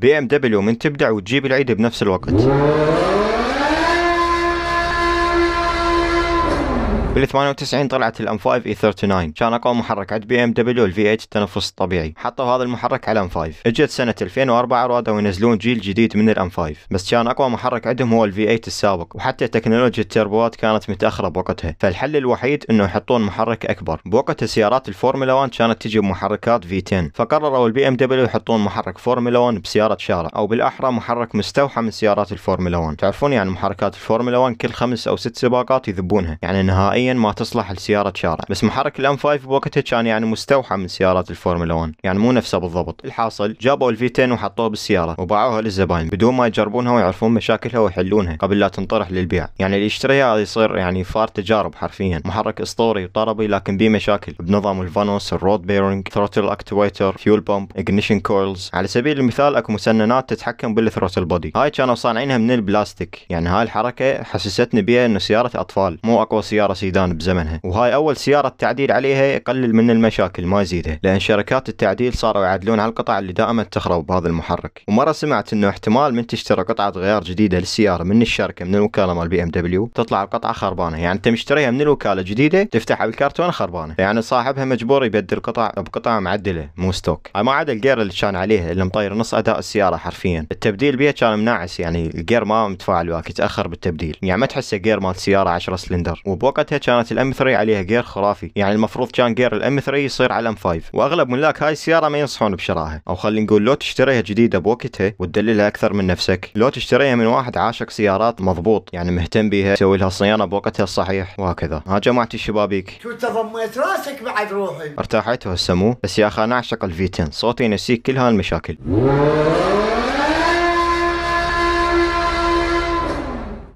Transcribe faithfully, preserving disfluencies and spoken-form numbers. بي ام دبليو من تبدع وتجيب العيد بنفس الوقت. بال ثمانية وتسعين طلعت الام خمسة اي ثلاثة وثلاثين، كان اقوى محرك عند بي ام دبليو الفي ثمانية التنفس الطبيعي، حطوا هذا المحرك على ام خمسة. اجت سنه ألفين وأربعة رادوا ينزلون جيل جديد من الام خمسة، بس كان اقوى محرك عندهم هو الفي ثمانية السابق، وحتى تكنولوجيا التربوات كانت متاخره بوقتها، فالحل الوحيد انه يحطون محرك اكبر. بوقتها سيارات الفورمولا واحد كانت تجي بمحركات في عشرة، فقرروا البي ام دبليو يحطون محرك فورمولا واحد بسياره شارع، او بالاحرى محرك مستوحى من سيارات الفورمولا واحد. تعرفون يعني محركات الفورمولا واحد كل خمس او ست سباقات يذبونها، يعني نهائيا ما تصلح لسيارة شارع، بس محرك الام خمسة بوقتها كان يعني مستوحى من سيارات الفورمولا واحد، يعني مو نفسه بالضبط. الحاصل جابوا الفي عشرة وحطوه بالسيارة وباعوها للزباين بدون ما يجربونها ويعرفون مشاكلها ويحلونها قبل لا تنطرح للبيع، يعني اللي يشتريها يصير يعني فار تجارب حرفيا. محرك اسطوري وطربي لكن بيه مشاكل بنظام الفانوس، الرود بيرنج، ثروتل اكتويتر، فيول بامب، اجنيشن كويلز. على سبيل المثال اكو مسننات تتحكم بالثروتل بودي، هاي كانوا صانعينها من البلاستيك، يعني هاي الحركة حسستني بيها انه سيارة اطفال مو اقوى سيارة سيدان بزمنها، وهاي اول سياره التعديل عليها يقلل من المشاكل ما يزيدها، لان شركات التعديل صاروا يعدلون على القطع اللي دائما تخرب بهذا المحرك. ومره سمعت انه احتمال من تشتري قطعه غيار جديده للسياره من الشركه من الوكاله مال بي ام دبليو تطلع القطعه خربانه، يعني انت مشتريها من الوكاله جديده تفتحها بالكرتونه خربانه، يعني صاحبها مجبور يبدل قطع بقطعه معدله مو ستوك. ما عدا الجير اللي كان عليها اللي مطير نص اداء السياره حرفيا، التبديل بيها كان منعس، يعني الجير ما متفاعل وياك، يتاخر بالتبديل، يعني ما تحسه جير مال سياره عشرة سلندر. وبوقت كانت الام ثلاثة عليها جير خرافي، يعني المفروض كان جير الام ثلاثة يصير على الام خمسة، واغلب ملاك هاي السياره ما ينصحون بشرائها، او خلينا نقول لو تشتريها جديده بوقتها وتدللها اكثر من نفسك، لو تشتريها من واحد عاشق سيارات مضبوط، يعني مهتم بيها، يسوي لها صيانه بوقتها الصحيح وهكذا. ها جماعتي الشبابيك، شو تضميت راسك بعد روحي؟ ارتاحت وهسه مو، بس يا اخي انا اعشق الفي عشرة، صوتي ينسيك كل هالمشاكل.